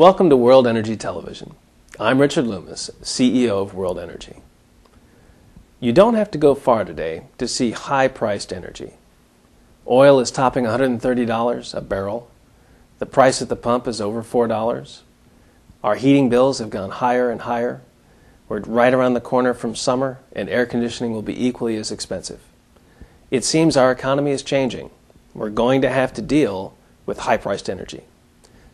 Welcome to World Energy Television. I'm Richard Loomis, CEO of World Energy. You don't have to go far today to see high-priced energy. Oil is topping $130 a barrel. The price at the pump is over $4. Our heating bills have gone higher and higher. We're right around the corner from summer, and air conditioning will be equally as expensive. It seems our economy is changing. We're going to have to deal with high-priced energy.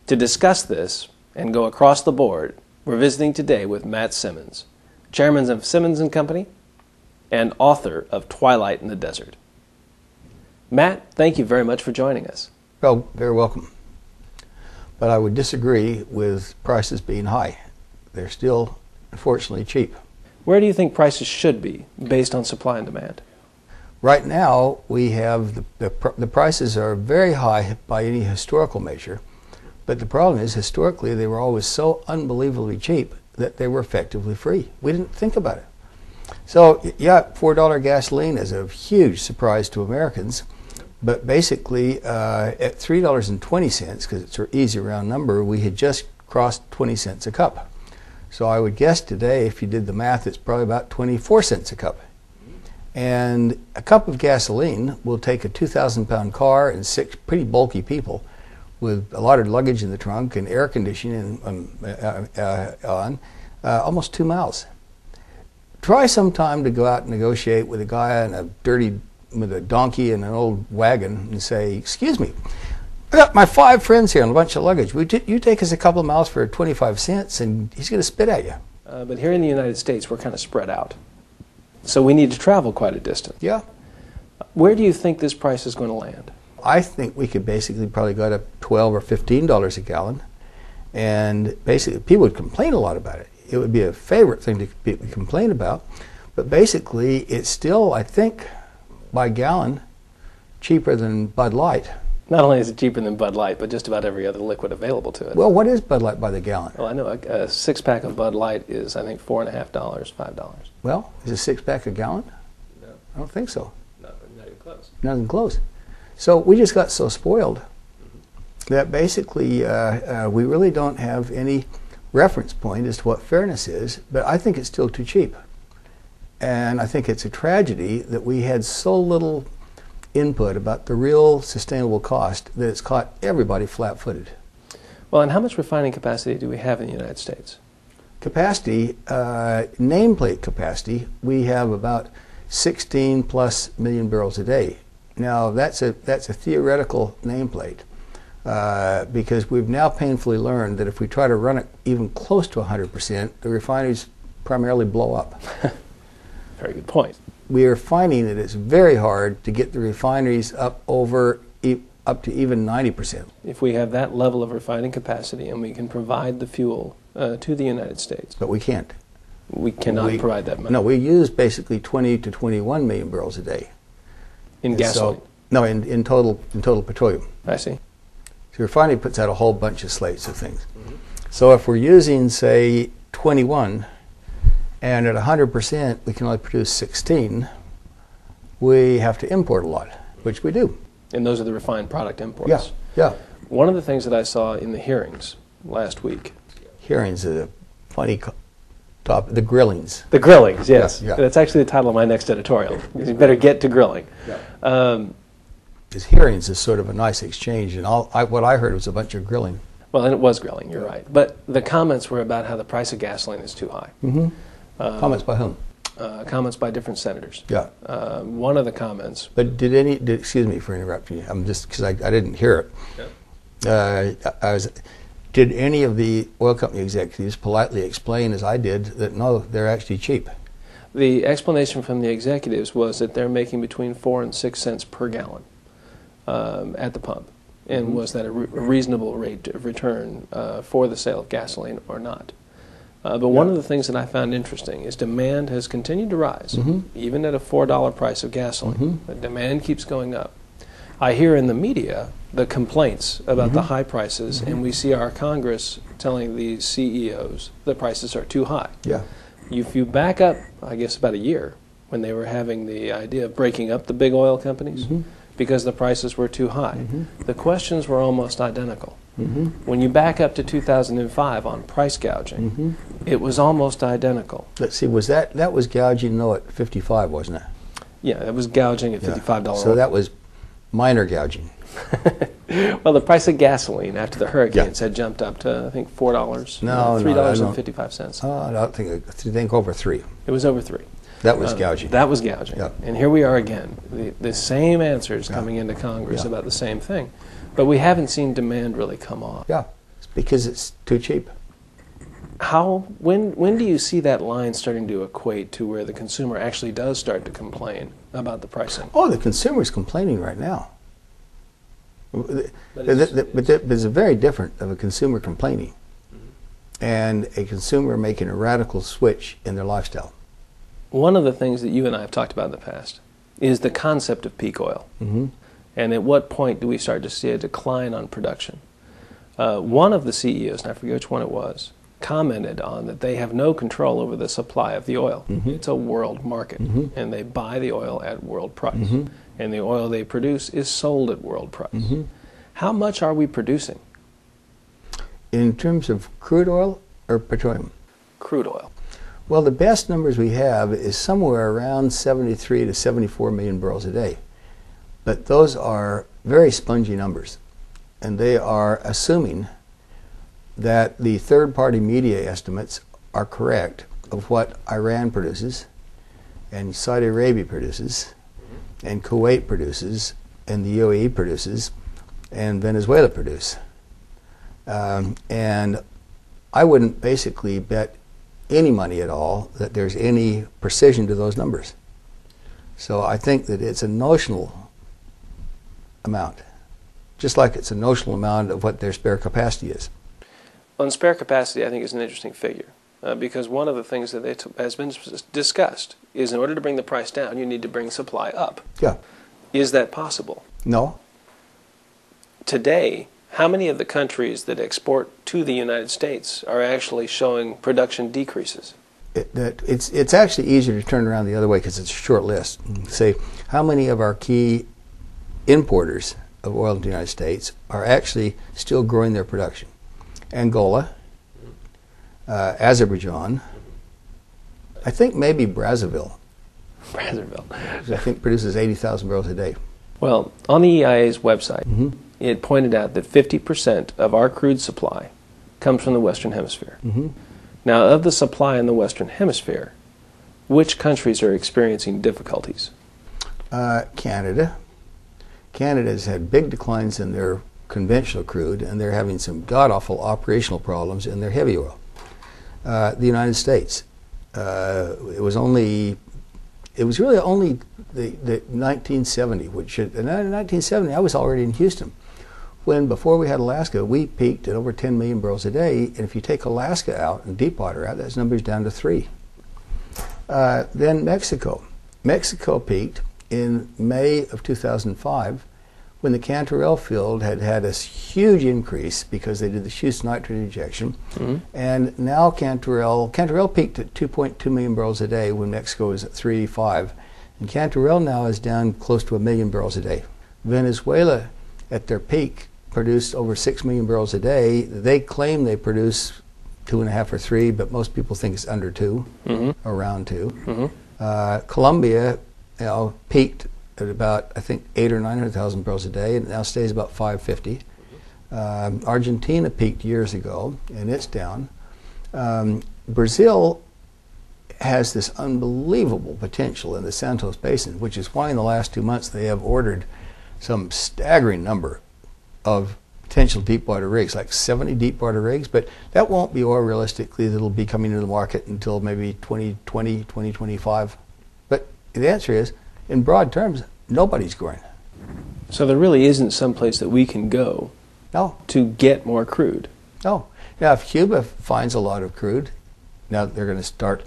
To discuss this and go across the board, we're visiting today with Matt Simmons, chairman of Simmons & Company and author of Twilight in the Desert. Matt, thank you very much for joining us. Well, very welcome. But I would disagree with prices being high. They're still, unfortunately, cheap. Where do you think prices should be based on supply and demand? Right now, we have the prices are very high by any historical measure. But the problem is, historically, they were always so unbelievably cheap that they were effectively free. We didn't think about it. So, yeah, $4 gasoline is a huge surprise to Americans. But basically, at $3.20, because it's an easy round number, we had just crossed 20 cents a cup. So I would guess today, if you did the math, it's probably about 24 cents a cup. And a cup of gasoline will take a 2,000-pound car and 6 pretty bulky people, with a lot of luggage in the trunk and air conditioning on almost 2 miles. Try sometime to go out and negotiate with a guy on with a donkey and an old wagon and say, "Excuse me, I got my 5 friends here and a bunch of luggage. You take us a couple of miles for 25 cents and he's going to spit at you." But here in the United States, we're kind of spread out. So we need to travel quite a distance. Yeah. Where do you think this price is going to land? I think we could basically probably go to $12 or $15 a gallon, and basically people would complain a lot about it. It would be a favorite thing to complain about, but basically it's still, I think, by gallon, cheaper than Bud Light. Not only is it cheaper than Bud Light, but just about every other liquid available to it. Well, what is Bud Light by the gallon? Well, I know a six-pack of Bud Light is, I think, $4.50, $5. Well, is a six-pack a gallon? No. I don't think so. No, not even close. Not even close. So we just got so spoiled that basically we really don't have any reference point as to what fairness is, but I think it's still too cheap. And I think it's a tragedy that we had so little input about the real sustainable cost that it's caught everybody flat-footed. Well, and how much refining capacity do we have in the United States? Capacity, nameplate capacity, we have about 16 plus million barrels a day. Now, that's a theoretical nameplate because we've now painfully learned that if we try to run it even close to 100%, the refineries primarily blow up. Very good point. We are finding that it's very hard to get the refineries up to even 90%. If we have that level of refining capacity and we can provide the fuel to the United States. But we can't. We cannot provide that much. No, we use basically 20 to 21 million barrels a day. In gasoline? So, no, in total petroleum. I see. So refining puts out a whole bunch of slates of things. Mm-hmm. So if we're using, say, 21, and at 100% we can only produce 16, we have to import a lot, which we do. And those are the refined product imports? Yeah, yeah. One of the things that I saw in the hearings last week. Hearings is a funny topic. The grillings. The grillings, yes. Yeah, yeah. That's actually the title of my next editorial. You better get to grilling. Yeah. His hearings is sort of a nice exchange, and what I heard was a bunch of grilling. Well, and it was grilling, you're right. But the comments were about how the price of gasoline is too high. Mm-hmm. Comments by whom? Comments by different senators. Yeah. One of the comments. But excuse me for interrupting you, I'm just, because I didn't hear it. Yeah. Did any of the oil company executives politely explain, as I did, that no, they're actually cheap? The explanation from the executives was that they're making between 4 and 6 cents per gallon at the pump, and mm-hmm. was that a reasonable rate of return for the sale of gasoline or not? But one of the things that I found interesting is demand has continued to rise, mm-hmm. even at a $4 price of gasoline. Mm-hmm. The demand keeps going up. I hear in the media the complaints about mm-hmm. the high prices, mm-hmm. and we see our Congress telling the CEOs the prices are too high. Yeah. If you back up, I guess, about a year, when they were having the idea of breaking up the big oil companies mm-hmm. because the prices were too high, mm-hmm. the questions were almost identical. Mm-hmm. When you back up to 2005 on price gouging, mm-hmm. it was almost identical. Let's see, was that was gouging though at 55, wasn't it? Yeah, it was gouging at $55. So that was minor gouging. Well, the price of gasoline after the hurricanes had jumped up to, I think, $4. No, $3.55. No, I don't think over $3. It was over $3. That was gouging. That was gouging. Yeah. And here we are again. The same answers coming into Congress about the same thing. But we haven't seen demand really come off. Yeah, it's because it's too cheap. When do you see that line starting to equate to where the consumer actually does start to complain about the pricing? Oh, the consumer's complaining right now. But there's a very different of a consumer complaining mm-hmm. and a consumer making a radical switch in their lifestyle. One of the things that you and I have talked about in the past is the concept of peak oil. Mm-hmm. And at what point do we start to see a decline on production? One of the CEOs, and I forget which one it was, commented on that they have no control over the supply of the oil. Mm-hmm. It's a world market, mm-hmm. and they buy the oil at world price. Mm-hmm. And the oil they produce is sold at world price. Mm-hmm. How much are we producing? In terms of crude oil or petroleum? Crude oil. Well, the best numbers we have is somewhere around 73 to 74 million barrels a day. But those are very spongy numbers. And they are assuming that the third-party media estimates are correct of what Iran produces and Saudi Arabia produces and Kuwait produces, and the UAE produces, and Venezuela produces. And I wouldn't basically bet any money at all that there's any precision to those numbers. So I think that it's a notional amount, just like it's a notional amount of what their spare capacity is. On spare capacity, I think is an interesting figure. Because one of the things that has been discussed is in order to bring the price down, you need to bring supply up. Yeah. Is that possible? No. Today, how many of the countries that export to the United States are actually showing production decreases? It's actually easier to turn around the other way because it's a short list. Say, how many of our key importers of oil in the United States are actually still growing their production? Angola. Azerbaijan, I think maybe Brazzaville. Brazzaville. I think produces 80,000 barrels a day. Well, on the EIA's website, mm-hmm. it pointed out that 50% of our crude supply comes from the Western Hemisphere. Mm-hmm. Now, of the supply in the Western Hemisphere, which countries are experiencing difficulties? Canada. Canada's had big declines in their conventional crude, and they're having some god-awful operational problems in their heavy oil. The United States. It was really only the 1970, which in 1970 I was already in Houston, when before we had Alaska, we peaked at over 10 million barrels a day, and if you take Alaska out and Deepwater out, that number's down to 3. Then Mexico. Mexico peaked in May of 2005, when the Cantarell field had a huge increase because they did the schist nitrate injection. Mm-hmm. And now Cantarell peaked at 2.2 million barrels a day when Mexico was at 3.5. And Cantarell now is down close to 1 million barrels a day. Venezuela, at their peak, produced over 6 million barrels a day. They claim they produce 2.5 or 3, but most people think it's under 2, mm-hmm. around 2. Mm-hmm. Colombia peaked at about, I think, 800,000 or 900,000 barrels a day, and it now stays about 550. Argentina peaked years ago, and it's down. Brazil has this unbelievable potential in the Santos Basin, which is why in the last 2 months they have ordered some staggering number of potential deepwater rigs, like 70 deepwater rigs, but that won't be oil realistically. That'll be coming into the market until maybe 2020, 2025. But the answer is, in broad terms, nobody's growing. So there really isn't some place that we can go to get more crude. No. Now, if Cuba finds a lot of crude, now they're going to start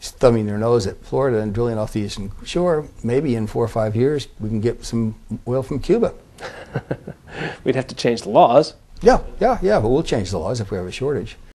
thumbing their nose at Florida and drilling off the eastern shore. Maybe in 4 or 5 years, we can get some oil from Cuba. We'd have to change the laws. Yeah, but we'll change the laws if we have a shortage.